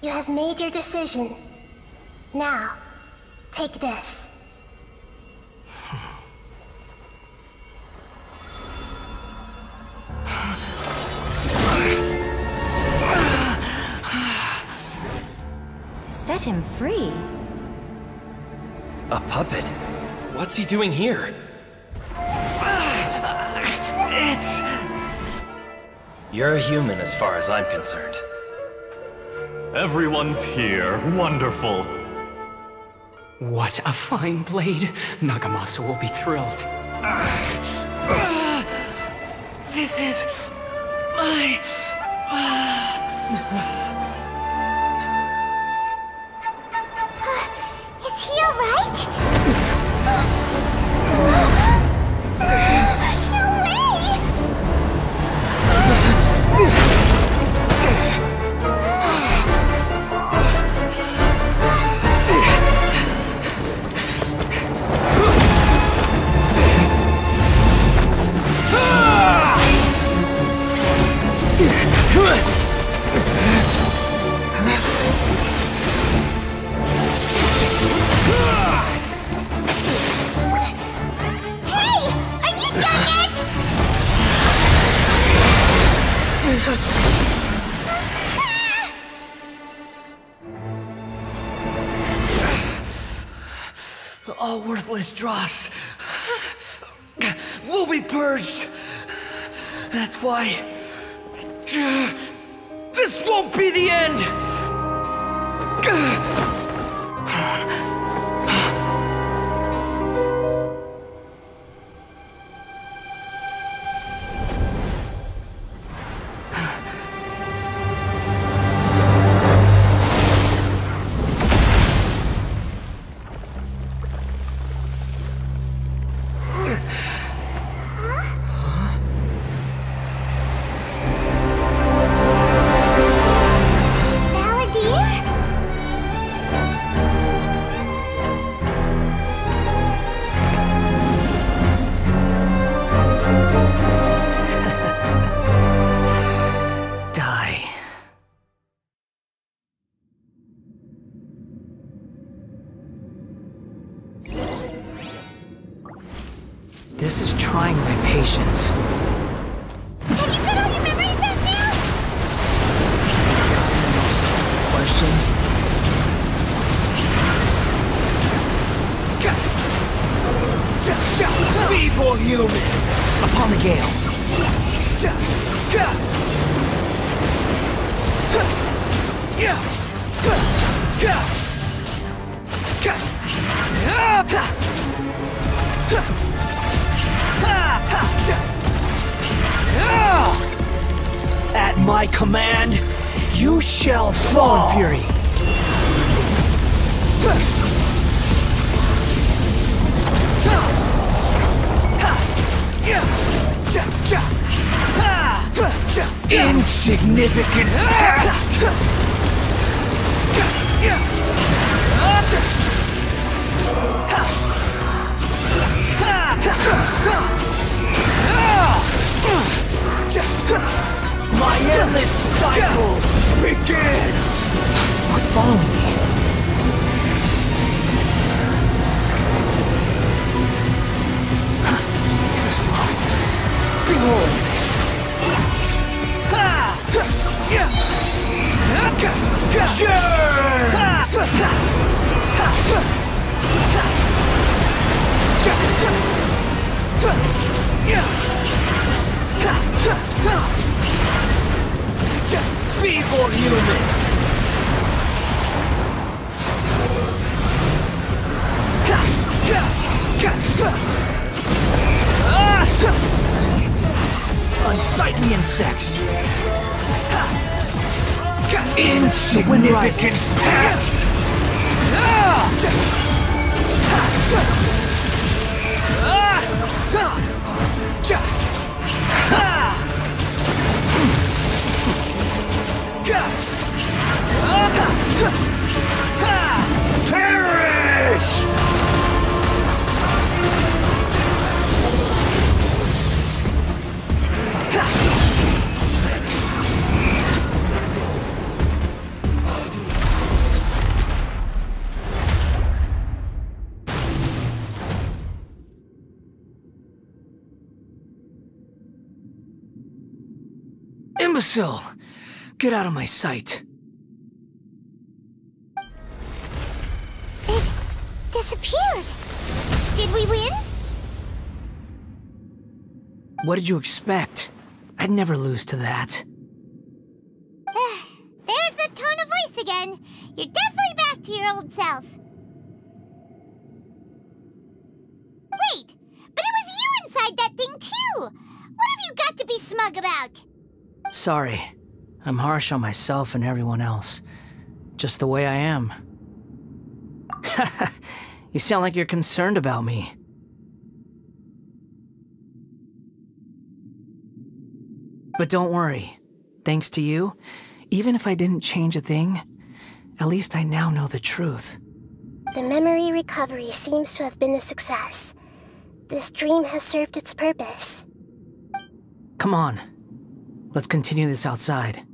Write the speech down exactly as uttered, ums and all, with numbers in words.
You have made your decision. Now, take this. Set him free. A puppet? What's he doing here? It's... You're a human as far as I'm concerned. Everyone's here. Wonderful. What a fine blade. Nagamasa will be thrilled. Uh, uh, this is... my... Uh... Is he alright? Uh, uh, no way! Uh, uh, All worthless dross will be purged. That's why this won't be the end. This is trying my patience. Have you got all your memories back now? Questions? Feeble human! Upon the gale. Cut! At my command, you shall fall, Fury. Insignificant past. My endless cycle begins! Quit following me. Too slow. Behold! Sure! Feeble human! Unsightly insects! Insignificant past! Perish! imbecile! Get out of my sight! It disappeared! Did we win? What did you expect? I'd never lose to that. There's that tone of voice again! You're definitely back to your old self! Wait! But it was you inside that thing, too! What have you got to be smug about? Sorry. I'm harsh on myself and everyone else. Just the way I am. You sound like you're concerned about me. But don't worry. Thanks to you, even if I didn't change a thing, at least I now know the truth. The memory recovery seems to have been a success. This dream has served its purpose. Come on. Let's continue this outside.